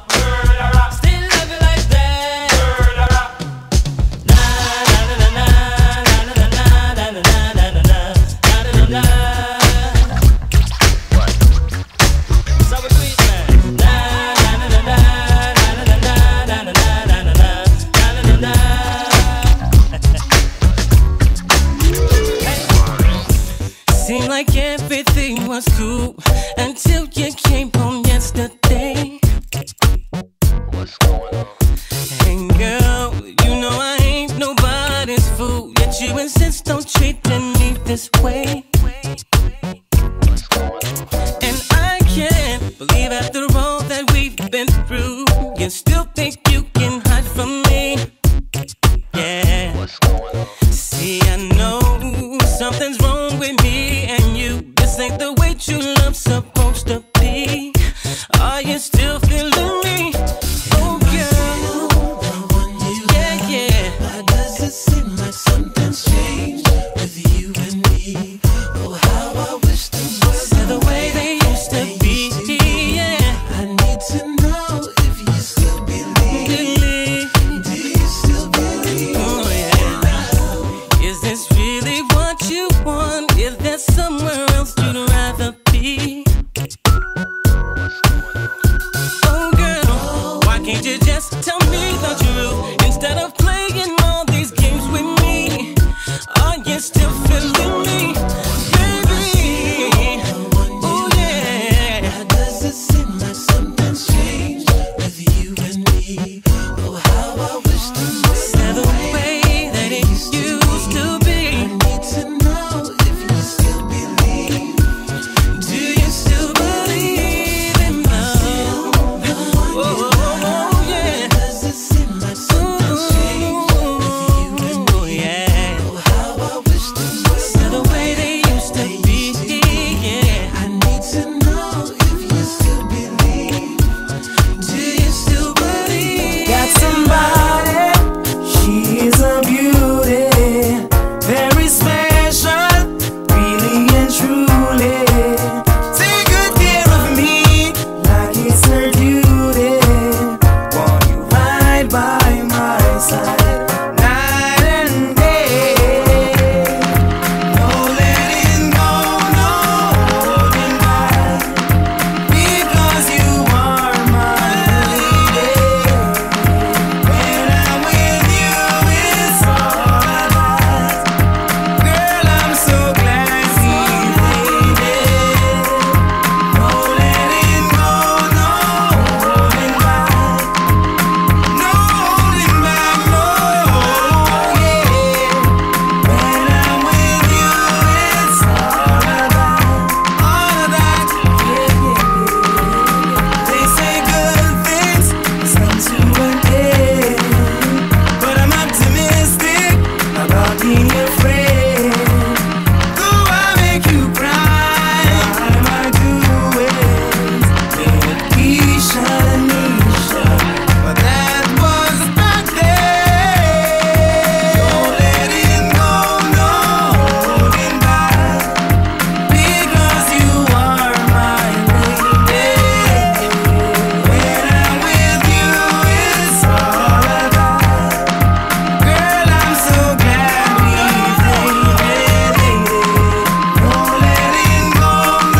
Is this real? there's somewhere else you'd rather be. Oh girl, why can't you just tell me the truth instead of playing all these games with me? Are you still feeling me, baby? Oh yeah. How does it seem like something's changed with you and me? Oh how I wish the same way that it used to be. I need to know if you still believe. Do you still believe in love? Oh yeah. How does it seem like something's changed with you and me? Yeah. Oh how I wish the way they used to be. Yeah. I need to know if you still believe. Do you still believe? Got somebody, she's a beauty,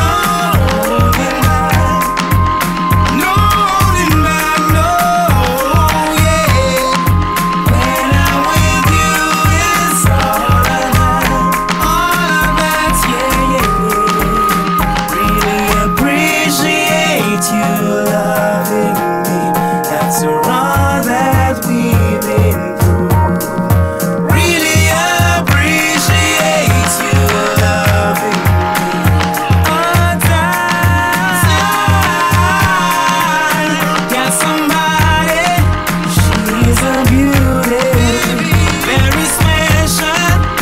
very special, really and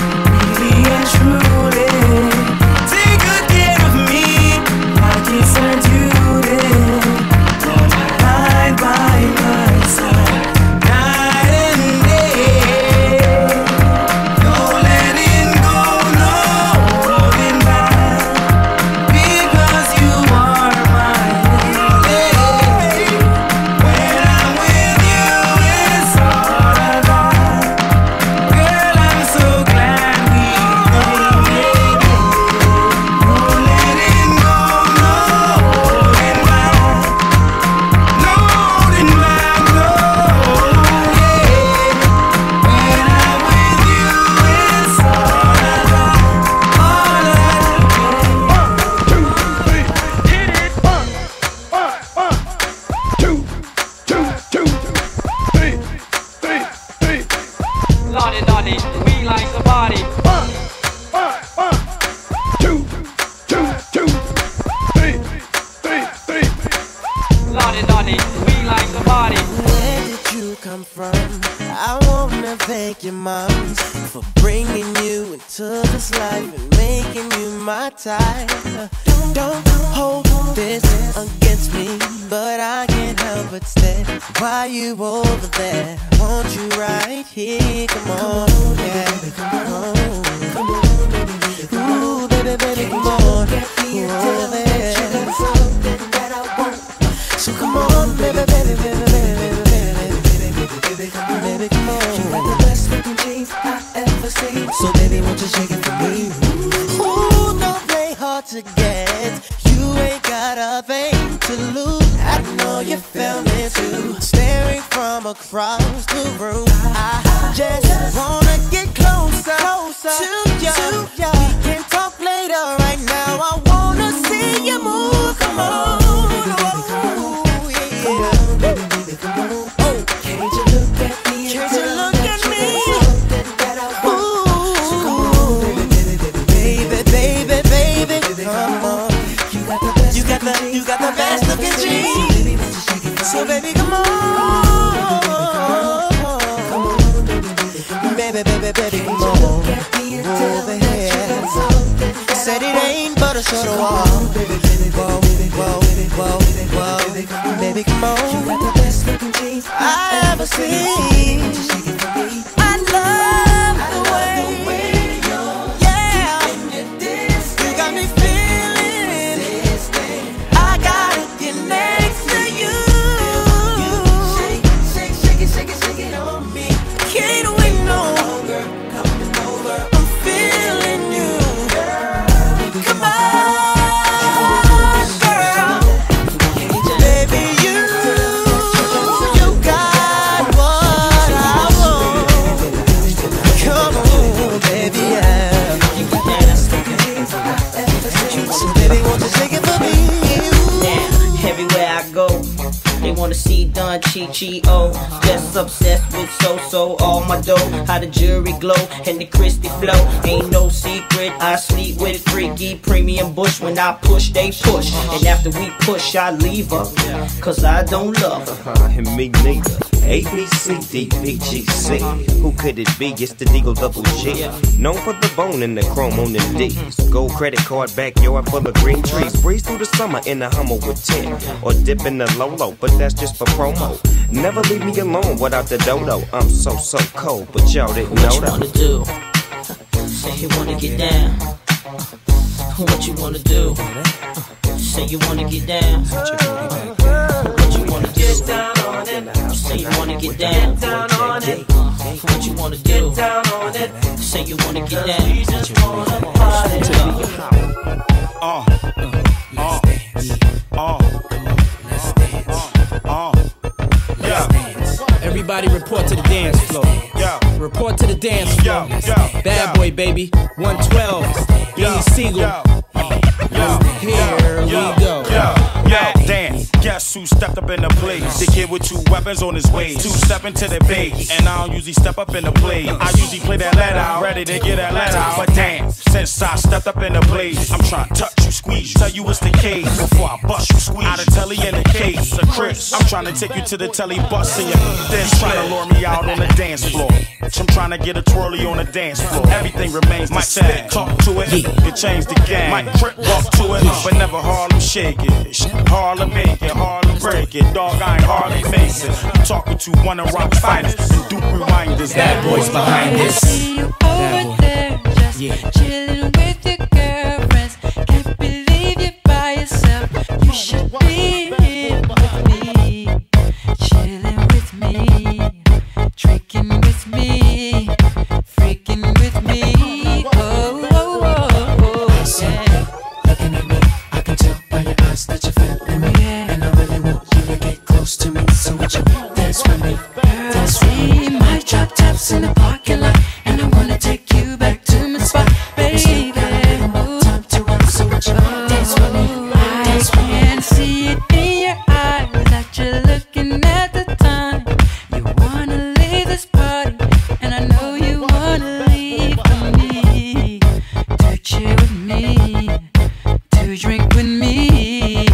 truly. Take good care of me, like it's her duty. Want you right by my side, night and day. No letting go, no holding back, because you are my lady. When I'm with you, it's all I got. Girl, I'm so glad you made it. No letting go, no holding back, no holding back, no. Yeah. When I'm with you, it's all I got, all I got. They say good things come to an end, but I'm optimistic about being your friend. Do I make you cry? How am I doing? Keisha, Nisha, but that was back then. No letting go, no holding back, because you are my lady. When I'm with you, it's all I got. Girl, I'm so glad we made it. No letting go, no holding back, no holding back, no. Yeah. When I'm with you, it's all I got, all I got. Yeah. Really appreciate you loving me. That's all that we've been through. Really appreciate you loving me. All time. Got somebody, she's a beauty, very special, really and truly. Take good care of me, like it's her duty. Don't hide by my side, night and day. No letting go, no holding back, because you are my lady. When I'm with you, it's all I got. Girl, I'm so glad we made it. No letting go, no holding back, no holding back, no. Yeah. When I'm with you, it's all I got, all I got. Lottie, lottie, we like the body. Lottie, lottie, we like the body. Where did you come from? I wanna thank your moms for bringing you into this life and making you my type. Don't hold this against me, but I can't help but stare. Why you over there? Want you right here? Come on, yeah. Come on, ooh, baby, baby, come on. Ooh, over there. So come on, baby, baby, baby, baby, baby, baby, baby, baby, come on. You got the best looking jeans I ever seen, so baby, won't you shake it for me? Ooh, no. nothing to lose. I know you feel me too. Staring from across the room, I just wanna get closer, closer to you. We can talk later. Right now I wanna see you move. Come on. So baby, come on, baby, come on, over here. Said it ain't but a short wall. Whoa, baby, come on. I ever seen. I love the way. Chi-Chi-O, just obsessed with so-so, all my dough, how the jewelry glow, and the Christy flow, ain't no secret, I sleep with freaky, premium bush, when I push, they push, and after we push, I leave her, cause I don't love her, and me neither, A-B-C-D-B-G-C, who could it be, it's the Deagle Double G, known for the bone and the chrome on the D's, gold credit card backyard full of green trees, breeze through the summer in a Hummer with 10, or dip in the Lolo, but that's just for promo. Never leave me alone without the dodo. I'm so cold, but y'all didn't know that. What you wanna do? Say you wanna get down. What you wanna do? Say you wanna get down. What you wanna do? Get down on it. Say you wanna get down. Get down on it. What you wanna do? Get down on it. Say you wanna get down. We just wanna party. Everybody report to the dance floor. Yeah. Report to the dance floor. Yeah. Bad boy, baby. 112. Beanie Siegel. Here we go. Dance. Guess who stepped up in the place? The kid with two weapons on his waist. Two stepping to the base. And I don't usually step up in the place. I usually play that let out. Ready to get that let out. But damn, since I stepped up in the place, I'm trying to touch you, squeeze you, tell you it's the case. Before I bust you, squeeze out of telly in the case. A Chris, I'm trying to take you to the telly bus in your. Then trying to lure me out on the dance floor. I'm trying to get a twirly on the dance floor. Everything remains the same. Talk to it, you change the game. Might trip, walk to it, but never Harlem shake it. Harlem make it, Harlem break it. Dog, I ain't hardly face it. I'm talking to one of rock fighters and Duke reminders. Bad boys behind this. See you over there, just chilling with your girlfriends. Can't believe you're by yourself. You should be here with me, chilling with me, drinking with me, freaking with me. Oh, oh, oh, oh, yeah. Looking at me, I can tell by your eyes that you're feeling me, and I really want you to get close to me. So would you dance with me? Dance with me. My drop tops in the parking lot, and I wanna take you back to my spot, baby. Oh, time to run, so would you dance with me? Dance with me. I can see it in your eyes that you're looking at the time. You wanna. This party, and I know you wanna leave with me, to chill with me, to drink with me,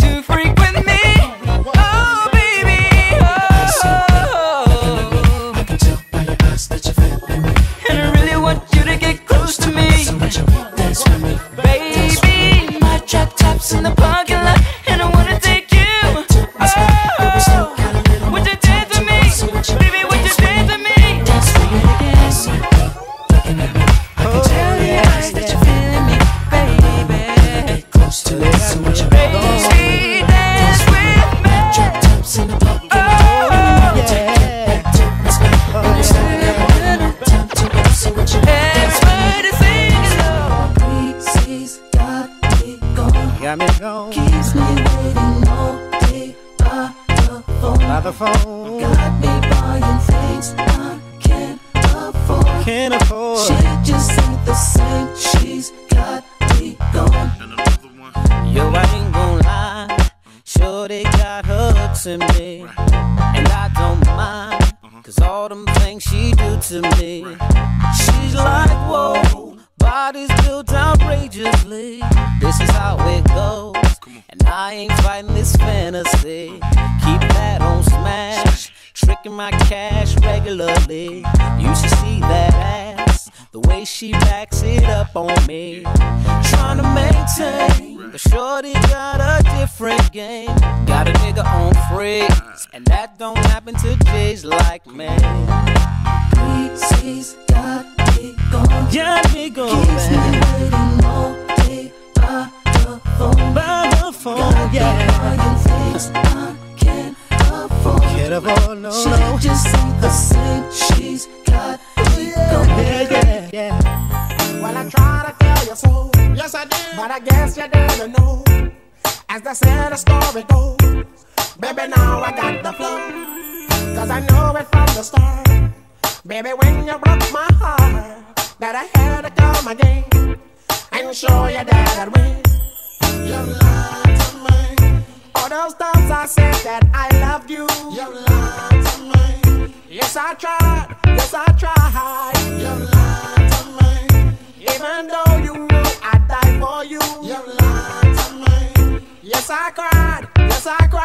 to freak with me. Oh baby, oh. I can tell by your eyes that you're feeling me, and I really want you to get close to me. So would you dance with me, baby? My drop tops in the parking lot, and I wanna take you. Oh, would you dance with me, baby? Keeps me the phone. Got me buying things I can't afford. Can't afford. She just ain't the same. She's got me gone. Yo, I ain't gon' lie. Sure they got hooks in me, and I don't mind, cause all them things she do to me. She's like, whoa, body's built outrageously. This is how it goes, and I ain't fighting this fantasy. Keep that on smash, tricking my cash regularly. You should see that ass, the way she backs it up on me. Trying to maintain, but shorty got a different game. Got a nigga on freaks, and that don't happen to J's like me. She's got me gone. Got me gone. Keeps me waiting all day by the phone. By the phone, got yeah. No, she no. Just ain't the same. She's got me gone. Yeah, yeah, yeah. Well, I try to tell you so. Yes, I did. But I guess you didn't know. As they say the story goes, baby, now I got the flow. Cause I know it from the start. Baby, when you broke my heart, that I had to come again and show you that I'd win. You lied to me. All those times I said that I loved you. You lied to me. Yes, I tried. Yes, I tried. You lied to me. Even though you knew I'd die for you. You lied to me. Yes, I cried. Yes, I cried.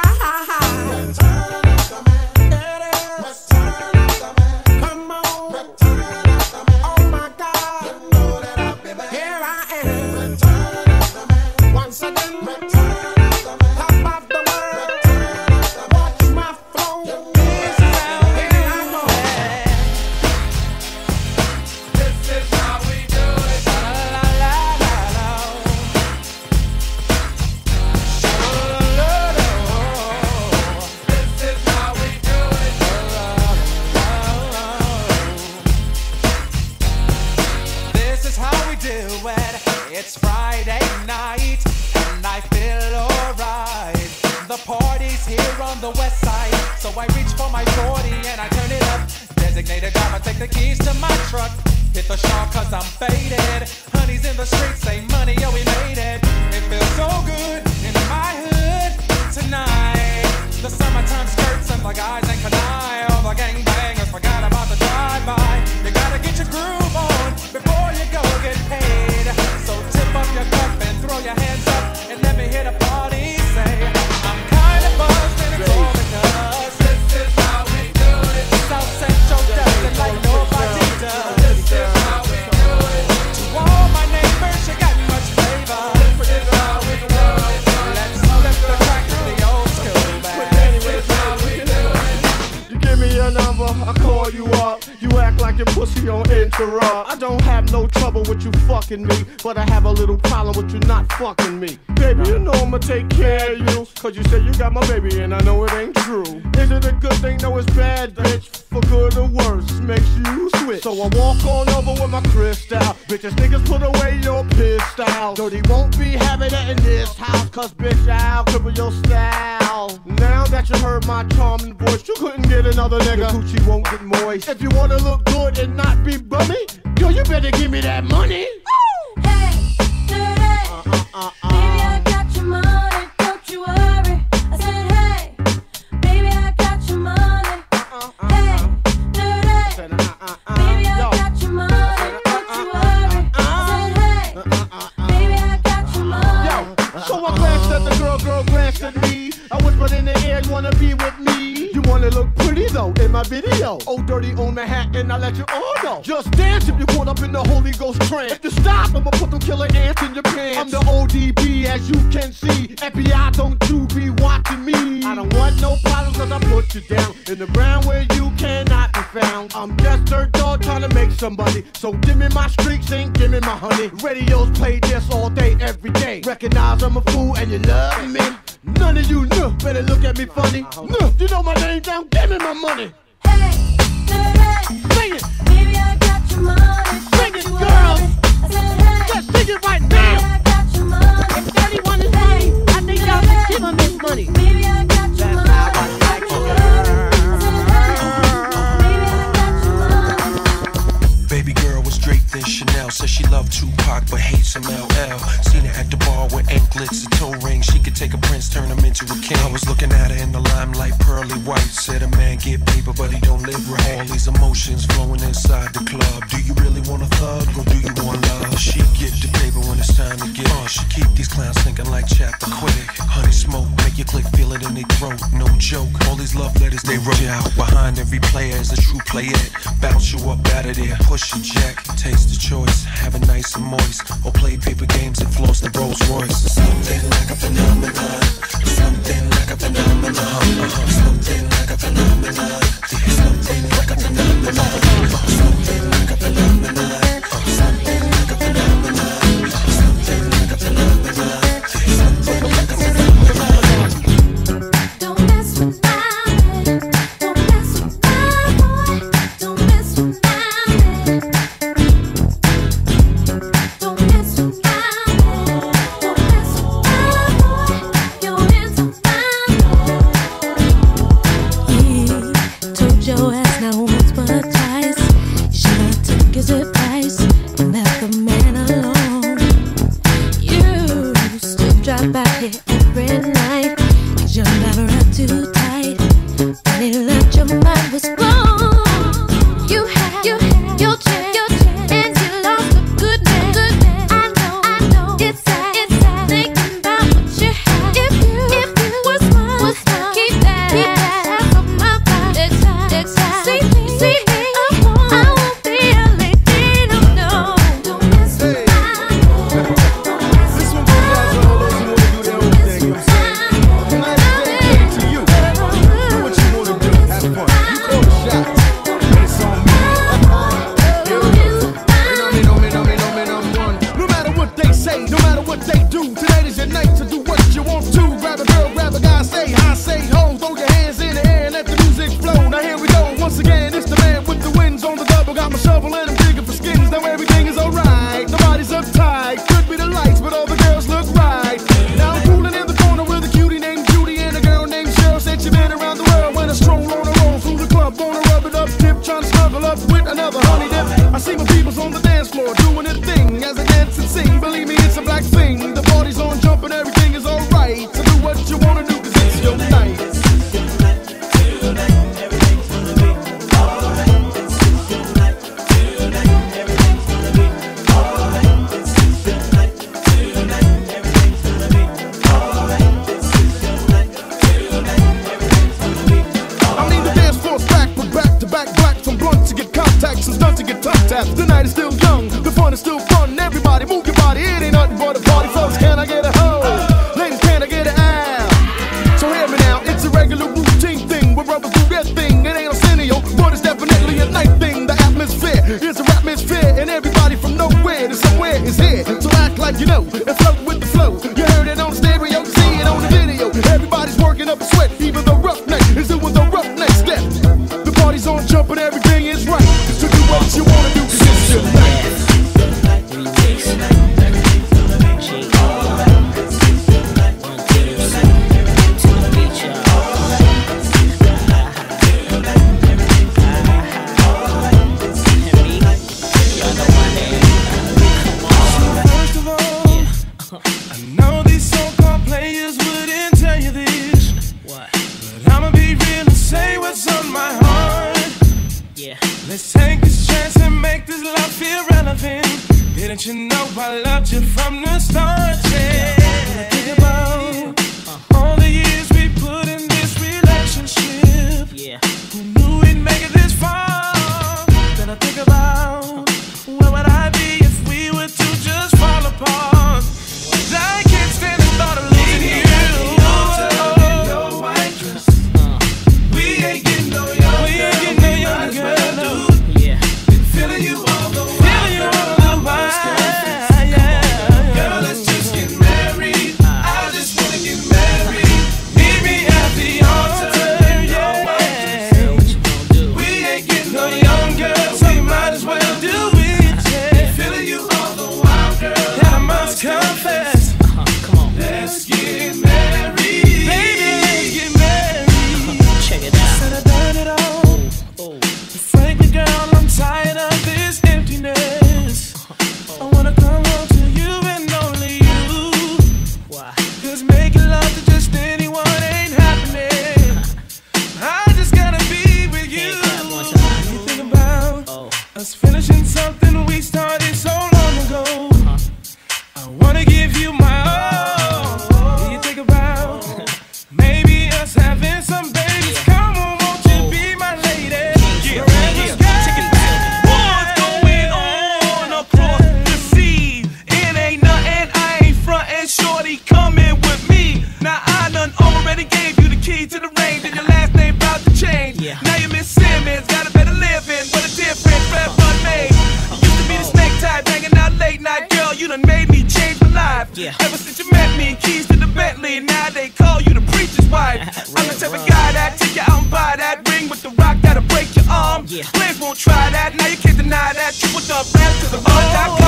Return after me. It is. Return after me. Oh my God, you know that I'll be back. Here I am. Return after me. Once again, return after me. Top of the world. Return after me. Watch my flow. You know here I go. Yeah. This is how we do it. La la la la la. La la la. This is how we do it. La la la. It's Friday night and I feel alright. The party's here on the west side, so I reach for my 40 and I turn it up. Designated driver, take the keys to my truck. Hit the shop cause I'm faded. Honey's in the streets, say money, yo, we made it. It feels so good in my hood tonight. The summertime skirts and the guys ain't canine. All the gangbangers forgot about the drive-by. You gotta get your groove on before you go get paid. So tip up your cup and throw your hands up and let me hear the party say, I'm kind of buzzed and it's all because this is how we do it. South Central does it like nobody does. This is how we do it. To all my neighbors, you got much flavor. This is how we do it. Let's flip the track to the old school back. This is how we do it. You give me your number, I call you up. You act like your pussy on interrupt. I don't have no trouble with you fucking me, but I have a little problem with you not fucking me. Baby, you know I'ma take care of you, cause you said you got my baby and I know it ain't true. Is it a good thing? No, it's bad, bitch. For good or worse, makes you switch. So I walk on over with my crystal. Bitches, niggas, put away your pistol. Dirty won't be having it in this house, cause bitch, I'll cripple your style. Now that you heard my charming voice, you couldn't get another nigga. Your coochie won't get moist. If you wanna look good and not be bummy, yo, you better give me that money. Ooh. Hey, dirty, baby, I got your money, don't you worry. I said, hey, baby, I got your money. Hey, dirty, baby, I got your money, don't you worry. I said, hey, baby, I got your money. Yo, so I glanced at the girl glanced at me. I whispered in the air, you wanna be with me? You wanna look pretty though in my video. Oh, dirty on the hat and I let you all know. Just dance if you caught up in the Holy Ghost trance. If you stop, I'ma put them killer ants in your pants. I'm the ODB as you can see. FBI, don't you be watching me. I don't want no problems cause I put you down in the ground where you cannot be found. I'm just Dirt Dog trying to make somebody. So give me my streaks and give me my honey. Radios play this all day, every day. Recognize I'm a fool and you love me. None of you know, better look at me funny. No, you know my name down, give me my money. Hey, dirty, sing it. Baby, I got your money. Sing it, girl. I said, hey, just sing it right now. Baby, I got your money. If anyone is hey, money, I think y'all should give them this money. Baby, I got your money. That's how I like it, girl. Says she loved Tupac but hates some LL. Seen her at the bar with anklets and toe rings. She could take a prince, turn him into a king. I was looking at her in the limelight, pearly white. Said a man get paper but he don't live right. All these emotions flowing inside the club. Do you really want a thug or do you want love? She get the paper when it's time to get on. She keep these clowns thinking like chapter quick. Honey smoke, make you click, feel it in their throat. No joke, all these love letters they wrote out. Behind every player is a true playette. Bounce you up out of there, push your jack. Taste the choice, have it nice and moist. Or play paper games and floss the Rolls Royce. Something like a phenomenon. Something like a phenomenon. Something like a phenomenon. Something like a phenomenon. Something like a phenomenon. Something like a phenomenon. Something like a phenomenon. Something like a phenomenon. Don't mess with my head. Don't mess with my boy. Don't mess with my head. done made me change my life. Yeah. Ever since you met me, keys to the Bentley. Now they call you the preacher's wife. I'm the type of guy that take you out and buy that ring with the rock that'll break your arm. Yeah. Players won't try that. Now you can't deny that. Triple dump rap to the bar.com.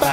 Like